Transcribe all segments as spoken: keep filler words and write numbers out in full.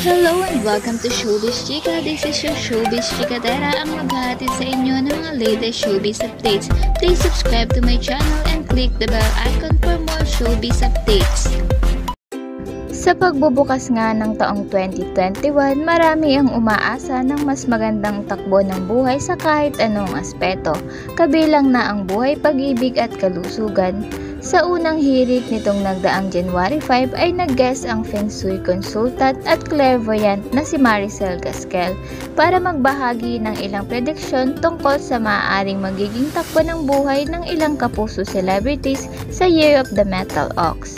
Hello and welcome to Showbiz Chika. This is your Showbiz Chikatera ang maghahatid sa inyo ng mga latest showbiz updates. Please subscribe to my channel and click the bell icon for more showbiz updates. Sa pagbubukas nga ng taong twenty twenty-one, marami ang umaasa ng mas magandang takbo ng buhay sa kahit anong aspeto, kabilang na ang buhay, pag-ibig at kalusugan. Sa unang hirit nitong nagdaang January fifth ay nag-guest ang Feng Shui consultant at clairvoyant na si Maricel Gaskell para magbahagi ng ilang prediksyon tungkol sa maaaring magiging takbo ng buhay ng ilang kapuso celebrities sa Year of the Metal Ox.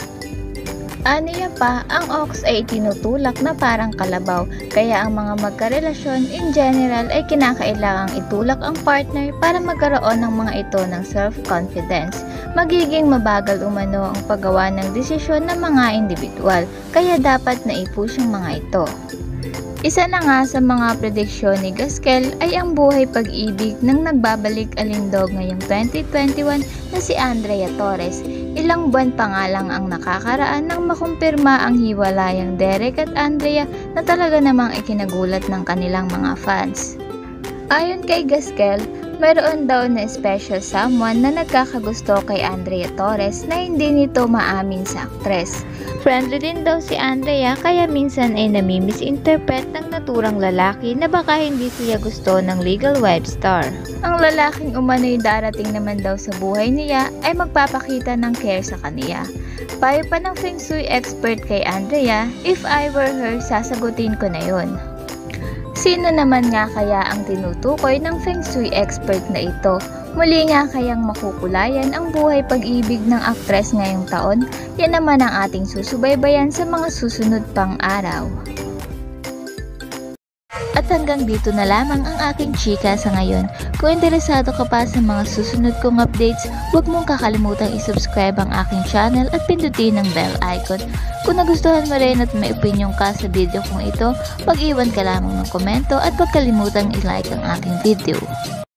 Aniya pa, ang ox ay itinutulak na parang kalabaw, kaya ang mga magkarelasyon in general ay kinakailangang itulak ang partner para magkaroon ng mga ito ng self-confidence. Magiging mabagal umano ang paggawa ng desisyon ng mga individual, kaya dapat na i-push ang mga ito. Isa na nga sa mga prediksyon ni Gaskell ay ang buhay pag-ibig ng nagbabalik alindog ngayong twenty twenty-one na si Andrea Torres. Ilang buwan pa nga lang ang nakakaraan nang makumpirma ang hiwalayang Derek at Andrea na talaga namang ikinagulat ng kanilang mga fans. Ayon kay Gaskell, mayroon daw na special someone na nagkakagusto kay Andrea Torres na hindi nito maamin sa aktres. Friendly din daw si Andrea kaya minsan ay nami-misinterpret ng naturang lalaki na baka hindi siya gusto ng legal web star. Ang lalaking umano'y darating naman daw sa buhay niya ay magpapakita ng care sa kaniya. Payo pa ng Feng Shui expert kay Andrea, "If I were her, sasagutin ko na yun." Sino naman nga kaya ang tinutukoy ng Feng Shui expert na ito? Muli nga kayang makukulayan ang buhay pag-ibig ng aktres ngayong taon? Yan naman ang ating susubaybayan sa mga susunod pang araw. At hanggang dito na lamang ang aking chika sa ngayon. Kung interesado ka pa sa mga susunod kong updates, huwag mong kakalimutang isubscribe ang aking channel at pindutin ang bell icon. Kung nagustuhan mo rin at may opinyon ka sa video kong ito, mag-iwan ka lamang ng komento at huwag kalimutang i-like ang aking video.